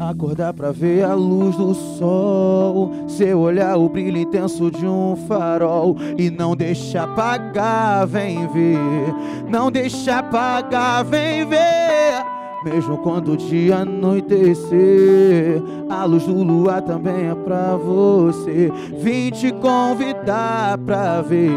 Acordar pra ver a luz do sol, seu olhar o brilho intenso de um farol. E não deixa apagar, vem ver. Não deixa apagar, vem ver. Mesmo quando o dia anoitecer, a luz do luar também é pra você. Vim te convidar pra ver.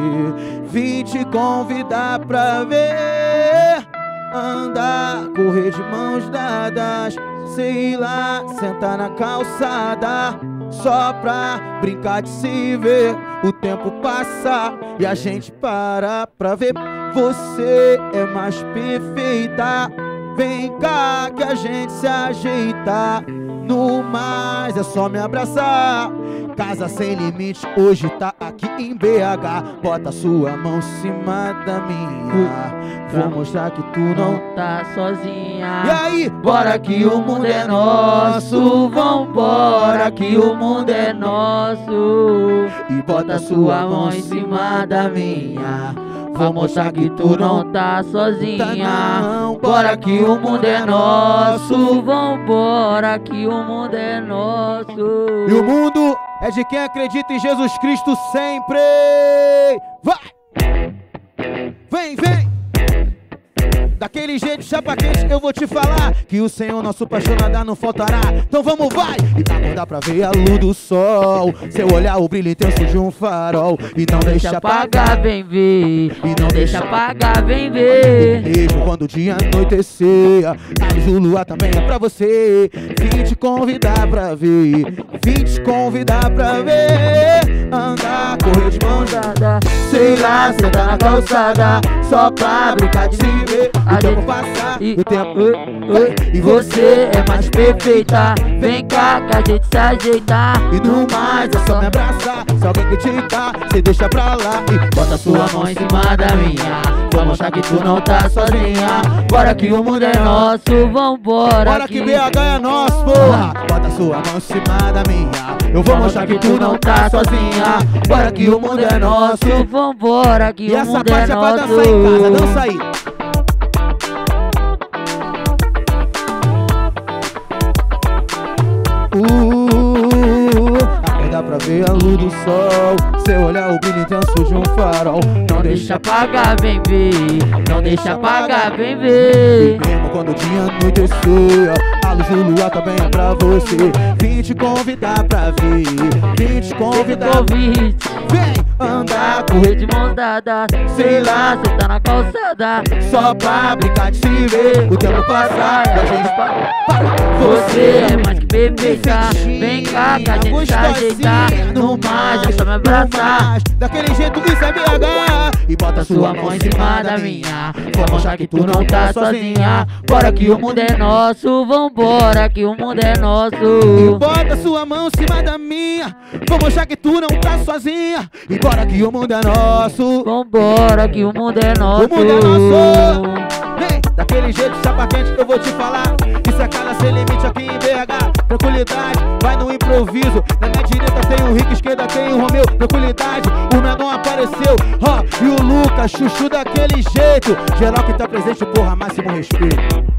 Vim te convidar pra ver. Andar, correr de mãos dadas, sei lá, sentar na calçada, só pra brincar de se ver. O tempo passa e a gente para pra ver. Você é mais perfeita. Vem cá que a gente se ajeita. No mais é só me abraçar. Casa sem limite hoje tá aqui em BH. Bota sua mão em cima da minha, vou mostrar que tu não tá sozinha. E aí, bora que o mundo é nosso. Vambora que o mundo é nosso. E bota sua mão em cima da minha, vou mostrar que tu não tá sozinha. Bora que o mundo é nosso. Vambora que o mundo é nosso. E o mundo é de quem acredita em Jesus Cristo sempre. Vai! Vem, vem! Daquele jeito chapa quente eu vou te falar que o Senhor nosso pastor nada não faltará. Então vamos, vai! E acordar pra ver a luz do sol, seu olhar o brilho intenso de um farol. E não deixa apagar, vem ver. E não deixa apagar, vem ver. Mesmo quando o dia anoitecer, a luz do luar também é pra você. Vim te convidar pra ver. Vim te convidar pra ver. Andar, correr de mão dada, sei lá, sentar na calçada, só pra brincar de se ver. O tempo passa, o tempo... E você é mais perfeita. Vem cá que a gente se ajeita. E no mais é só me abraçar. Se alguém criticar, se deixa pra lá. E bota sua mão em cima da minha, vou mostrar que tu não tá sozinha. Bora que o mundo é nosso, vambora. Bora que BH é nosso, porra. Bota sua mão em cima da minha, eu vou mostrar que tu não tá sozinha. Bora que o mundo é nosso, vambora que o mundo é nosso. E essa parte é pra dançar em casa, dança aí. Acordar pra ver a luz do sol, seu olhar o brilho intenso de um farol. Não deixa apagar, vem ver. Não deixa apagar, vem ver. E mesmo quando o dia anoitecer, a luz do luar também é pra você. Vim te convidar pra vir. Vim te convidar. Vem! Andar, correr de mão dada, sei lá, sentar na calçada, só pra brincar de se ver. O tempo passar, a gente para. Você é mais que perfeita. Vem cá que a gente se ajeitar. No mais, é só me abraçar. Daquele jeito isso é BH. E bota sua mão em cima da minha, vou mostrar que tu não tá sozinha. Bora que o mundo é nosso, vambora que o mundo é nosso. E bota sua mão em cima da minha, vou mostrar que tu não tá sozinha. E bora que o mundo é nosso. Vambora que o mundo é nosso. O mundo é nosso. Vem, daquele jeito chapa quente eu vou te falar. Isso é Casa Sem Limite aqui em BH. Tranquilidade, vai no improviso. Na minha direita tem o Rick, esquerda tem o Romeu. Tranquilidade, o Menor apareceu. E o Lucas, chuchu daquele jeito. Geral que tá presente, porra, máximo respeito.